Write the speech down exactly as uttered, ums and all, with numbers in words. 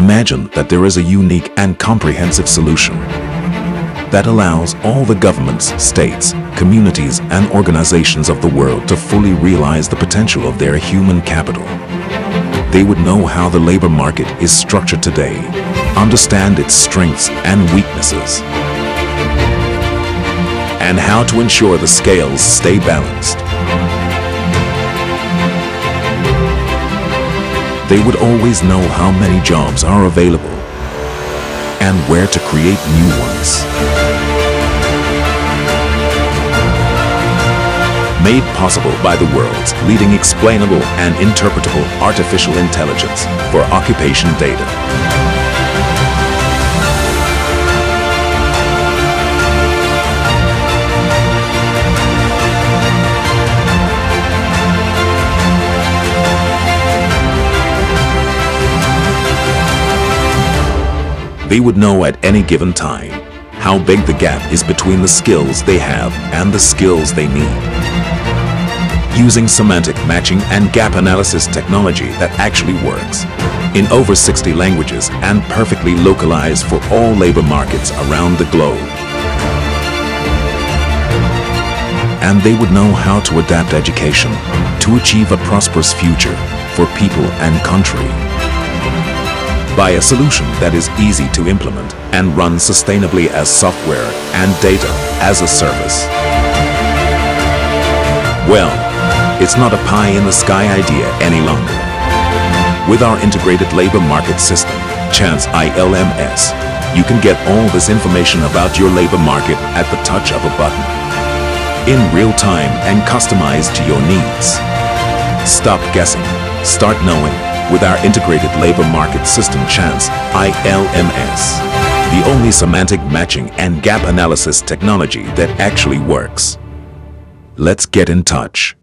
Imagine that there is a unique and comprehensive solution that allows all the governments, states, communities, and organizations of the world to fully realize the potential of their human capital. They would know how the labor market is structured today, understand its strengths and weaknesses, and how to ensure the scales stay balanced. They would always know how many jobs are available and where to create new ones. Made possible by the world's leading explainable and interpretable artificial intelligence for occupation data. They would know at any given time how big the gap is between the skills they have and the skills they need. Using semantic matching and gap analysis technology that actually works in over sixty languages and perfectly localized for all labor markets around the globe. And they would know how to adapt education to achieve a prosperous future for people and country, by a solution that is easy to implement and run sustainably as software and data as a service. Well, it's not a pie-in-the-sky idea any longer. With our integrated labor market system, JANZZ I L M S, you can get all this information about your labor market at the touch of a button, in real time and customized to your needs. Stop guessing, start knowing. With our integrated labor market system JANZZ I L M S, the only semantic matching and gap analysis technology that actually works. Let's get in touch.